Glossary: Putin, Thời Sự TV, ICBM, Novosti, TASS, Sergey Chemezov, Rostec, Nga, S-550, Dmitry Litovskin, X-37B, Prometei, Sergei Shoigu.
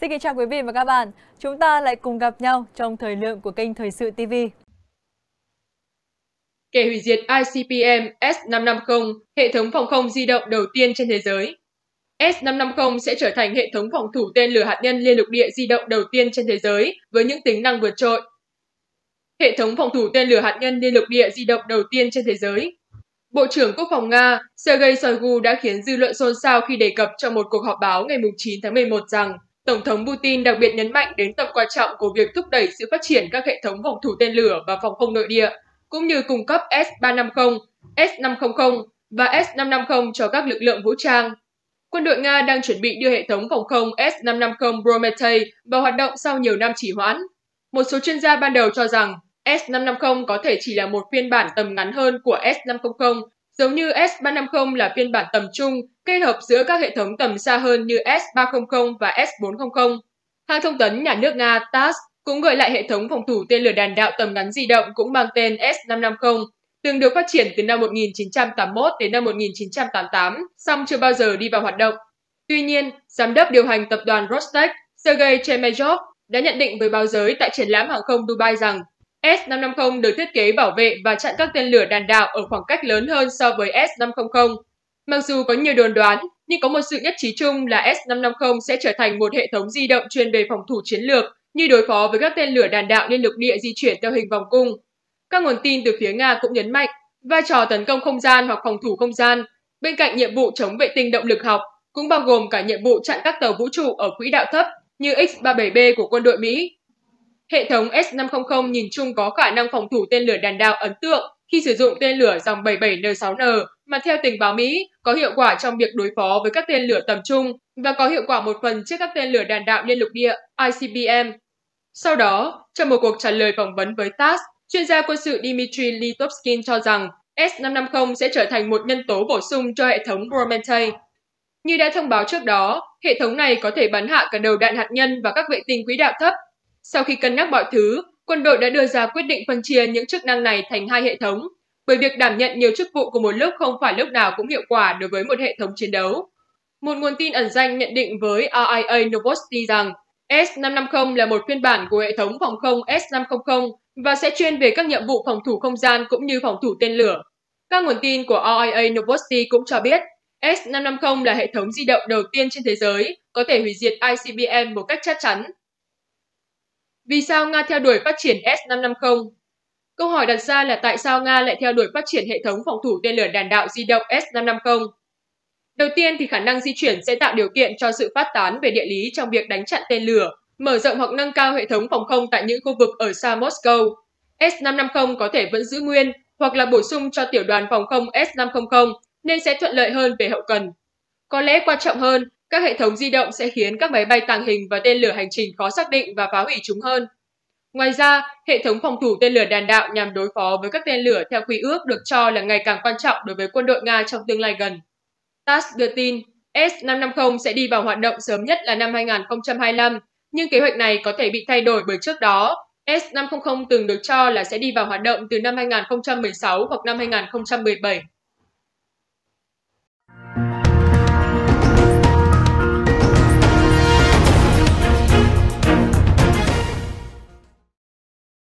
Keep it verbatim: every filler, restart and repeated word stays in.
Xin kính chào quý vị và các bạn. Chúng ta lại cùng gặp nhau trong thời lượng của kênh Thời Sự ti vi. Kẻ hủy diệt i xê bê em S năm trăm năm mươi, hệ thống phòng không di động đầu tiên trên thế giới. S năm trăm năm mươi sẽ trở thành hệ thống phòng thủ tên lửa hạt nhân liên lục địa di động đầu tiên trên thế giới với những tính năng vượt trội. Hệ thống phòng thủ tên lửa hạt nhân liên lục địa di động đầu tiên trên thế giới. Bộ trưởng Quốc phòng Nga Sergei Shoigu đã khiến dư luận xôn xao khi đề cập trong một cuộc họp báo ngày chín tháng mười một rằng Tổng thống Putin đặc biệt nhấn mạnh đến tầm quan trọng của việc thúc đẩy sự phát triển các hệ thống phòng thủ tên lửa và phòng không nội địa, cũng như cung cấp S ba trăm năm mươi, S năm trăm và S năm trăm năm mươi cho các lực lượng vũ trang. Quân đội Nga đang chuẩn bị đưa hệ thống phòng không S năm trăm năm mươi Prometei vào hoạt động sau nhiều năm trì hoãn. Một số chuyên gia ban đầu cho rằng S năm trăm năm mươi có thể chỉ là một phiên bản tầm ngắn hơn của S năm trăm, giống như S ba trăm năm mươi là phiên bản tầm trung kết hợp giữa các hệ thống tầm xa hơn như S ba trăm và S bốn trăm. Hãng thông tấn nhà nước Nga TASS cũng gọi lại hệ thống phòng thủ tên lửa đạn đạo tầm ngắn di động cũng mang tên S năm trăm, từng được phát triển từ năm một nghìn chín trăm tám mươi mốt đến năm một nghìn chín trăm tám mươi tám, song chưa bao giờ đi vào hoạt động. Tuy nhiên, giám đốc điều hành tập đoàn Rostec Sergey Chemezov đã nhận định với báo giới tại triển lãm hàng không Dubai rằng S năm trăm được thiết kế bảo vệ và chặn các tên lửa đạn đạo ở khoảng cách lớn hơn so với S năm trăm. Mặc dù có nhiều đồn đoán, nhưng có một sự nhất trí chung là S năm trăm sẽ trở thành một hệ thống di động chuyên về phòng thủ chiến lược, như đối phó với các tên lửa đạn đạo liên lục địa di chuyển theo hình vòng cung. Các nguồn tin từ phía Nga cũng nhấn mạnh vai trò tấn công không gian hoặc phòng thủ không gian, bên cạnh nhiệm vụ chống vệ tinh động lực học, cũng bao gồm cả nhiệm vụ chặn các tàu vũ trụ ở quỹ đạo thấp như X ba mươi bảy B của quân đội Mỹ. Hệ thống S năm trăm nhìn chung có khả năng phòng thủ tên lửa đạn đạo ấn tượng khi sử dụng tên lửa dòng bảy mươi bảy N sáu N mà theo tình báo Mỹ có hiệu quả trong việc đối phó với các tên lửa tầm trung và có hiệu quả một phần trước các tên lửa đạn đạo liên lục địa I C B M. Sau đó, trong một cuộc trả lời phỏng vấn với TASS, chuyên gia quân sự Dmitry Litovskin cho rằng S năm trăm sẽ trở thành một nhân tố bổ sung cho hệ thống Prometei. Như đã thông báo trước đó, hệ thống này có thể bắn hạ cả đầu đạn hạt nhân và các vệ tinh quỹ đạo thấp. Sau khi cân nhắc mọi thứ, quân đội đã đưa ra quyết định phân chia những chức năng này thành hai hệ thống, bởi việc đảm nhận nhiều chức vụ của một lúc không phải lúc nào cũng hiệu quả đối với một hệ thống chiến đấu. Một nguồn tin ẩn danh nhận định với rờ i a Novosti rằng S năm trăm là một phiên bản của hệ thống phòng không S năm trăm và sẽ chuyên về các nhiệm vụ phòng thủ không gian cũng như phòng thủ tên lửa. Các nguồn tin của rờ i a Novosti cũng cho biết S năm trăm là hệ thống di động đầu tiên trên thế giới có thể hủy diệt I C B M một cách chắc chắn. Vì sao Nga theo đuổi phát triển S năm trăm? Câu hỏi đặt ra là tại sao Nga lại theo đuổi phát triển hệ thống phòng thủ tên lửa đạn đạo di động S năm trăm? Đầu tiên thì khả năng di chuyển sẽ tạo điều kiện cho sự phát tán về địa lý trong việc đánh chặn tên lửa, mở rộng hoặc nâng cao hệ thống phòng không tại những khu vực ở xa Moscow. S năm trăm có thể vẫn giữ nguyên hoặc là bổ sung cho tiểu đoàn phòng không S năm trăm nên sẽ thuận lợi hơn về hậu cần. Có lẽ quan trọng hơn, các hệ thống di động sẽ khiến các máy bay tàng hình và tên lửa hành trình khó xác định và phá hủy chúng hơn. Ngoài ra, hệ thống phòng thủ tên lửa đạn đạo nhằm đối phó với các tên lửa theo quy ước được cho là ngày càng quan trọng đối với quân đội Nga trong tương lai gần. TASS đưa tin S năm trăm sẽ đi vào hoạt động sớm nhất là năm hai nghìn không trăm hai mươi lăm, nhưng kế hoạch này có thể bị thay đổi bởi trước đó, S năm trăm từng được cho là sẽ đi vào hoạt động từ năm hai nghìn không trăm mười sáu hoặc năm hai nghìn không trăm mười bảy.